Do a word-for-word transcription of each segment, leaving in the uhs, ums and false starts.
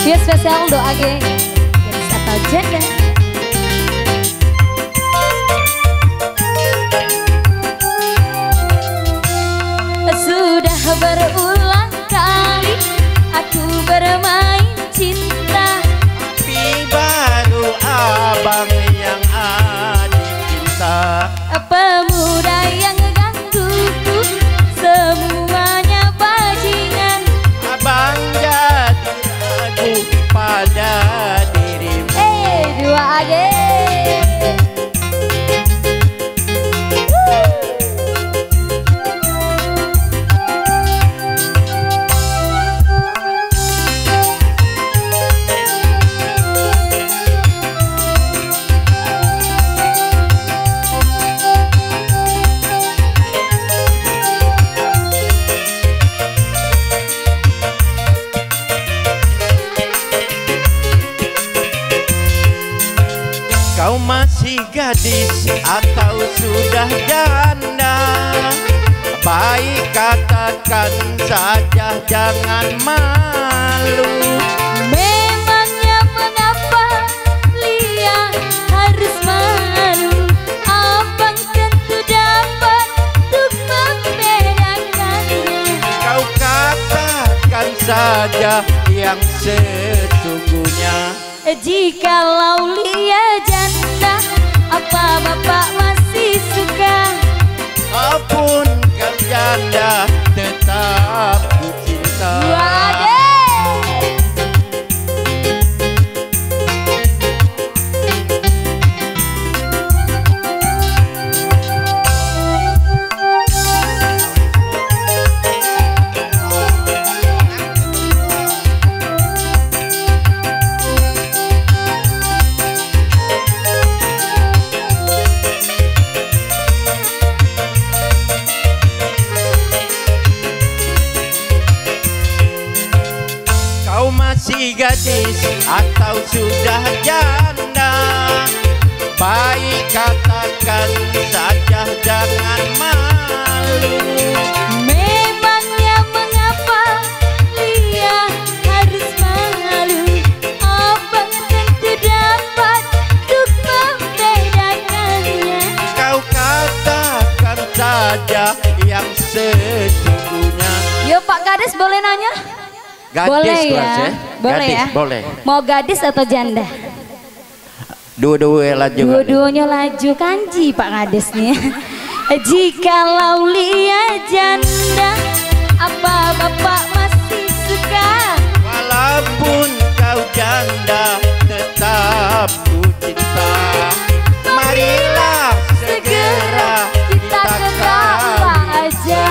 Dia spesial doa geng gadis atau janda. Sudah berulang kali aku bermain cinta, tapi baru abang yang adik cinta. Pemuda yang gangguku semuanya bajingan, abang jatuh aku pada dirimu. Eh, dua adik. Kau masih gadis atau sudah janda? Baik katakan saja, jangan malu. Memangnya mengapa Lia harus malu? Abang tentu dapat untuk membedakannya. Kau katakan saja yang sesungguhnya. Jikalau Lia janda, apa bapak masih suka? Apun kan janda, tetap ku cinta. Masih gadis atau sudah janda? Baik katakan saja, jangan malu. Memangnya mengapa Lia harus malu? Abang tentu dapat untuk membedakannya. Kau katakan saja yang sesungguhnya. Yo Pak Kades, boleh nanya? Gadis boleh ya, aja. Boleh gadis, ya, boleh. Mau gadis atau janda? Dua-duanya laju. Dua-duanya laju kanji Pak Kades nih. Jikalau Lia janda, apa bapak masih suka? Walaupun kau janda, tetap ku cinta. Marilah segera kita kawin aja.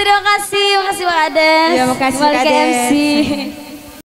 Terima kasih, terima kasih Pak Raden. Terima kasih Pak K M C.